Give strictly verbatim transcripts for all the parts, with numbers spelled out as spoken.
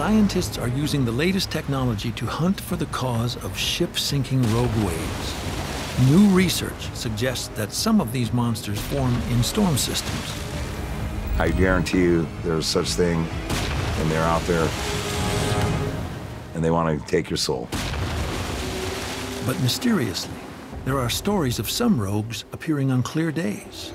scientists are using the latest technology to hunt for the cause of ship-sinking rogue waves. New research suggests that some of these monsters form in storm systems. I guarantee you there's such thing, and they're out there, and they want to take your soul. But mysteriously, there are stories of some rogues appearing on clear days.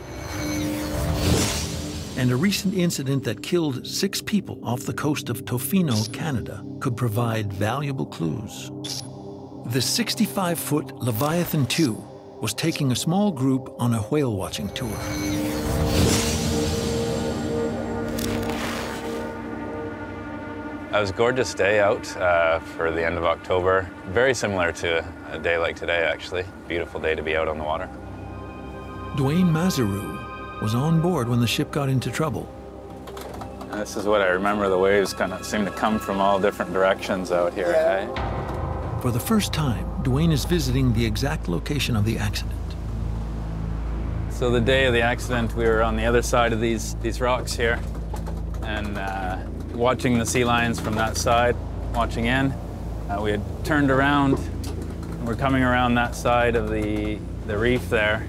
And a recent incident that killed six people off the coast of Tofino, Canada, could provide valuable clues. The sixty-five foot Leviathan two was taking a small group on a whale-watching tour. It was a gorgeous day out uh, for the end of October. Very similar to a day like today, actually. Beautiful day to be out on the water. Duane Mazarou was on board when the ship got into trouble. This is what I remember. The waves kind of seem to come from all different directions out here. Yeah. Right? For the first time, Duane is visiting the exact location of the accident. So the day of the accident, we were on the other side of these, these rocks here, and uh, watching the sea lions from that side, watching in. Uh, we had turned around, and we're coming around that side of the, the reef there.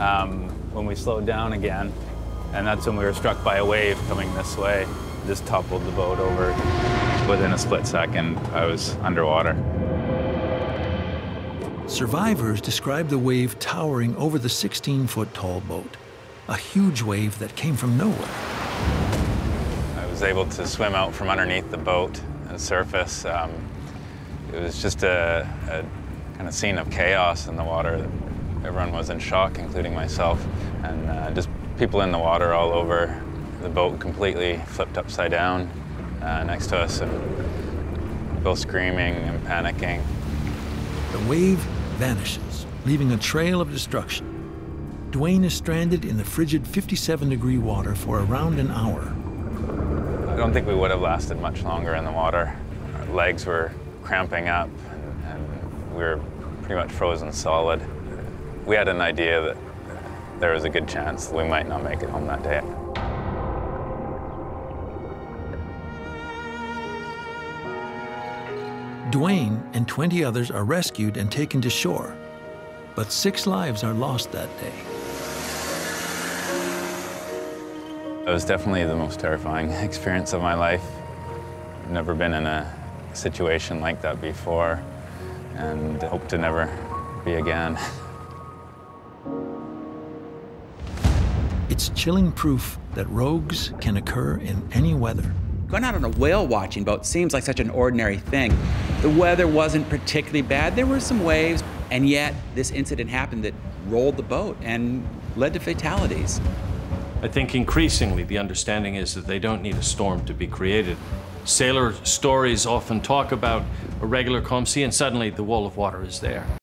Um, when we slowed down again, and that's when we were struck by a wave coming this way. Just toppled the boat over. Within a split second, I was underwater. Survivors described the wave towering over the sixteen foot tall boat, a huge wave that came from nowhere. I was able to swim out from underneath the boat and surface. Um, it was just a, a kind of scene of chaos in the water. Everyone was in shock, including myself, and uh, just people in the water all over. The boat completely flipped upside down uh, next to us, and people screaming and panicking. The wave vanishes, leaving a trail of destruction. Duane is stranded in the frigid fifty-seven degree water for around an hour. I don't think we would have lasted much longer in the water. Our legs were cramping up, and, and we were pretty much frozen solid. We had an idea that there was a good chance that we might not make it home that day. Duane and twenty others are rescued and taken to shore, but six lives are lost that day. It was definitely the most terrifying experience of my life. I've never been in a situation like that before, and hope to never be again. It's chilling proof that rogues can occur in any weather. Going out on a whale-watching boat seems like such an ordinary thing. The weather wasn't particularly bad. There were some waves, and yet this incident happened that rolled the boat and led to fatalities. I think increasingly the understanding is that they don't need a storm to be created. Sailor stories often talk about a regular calm sea, and suddenly the wall of water is there.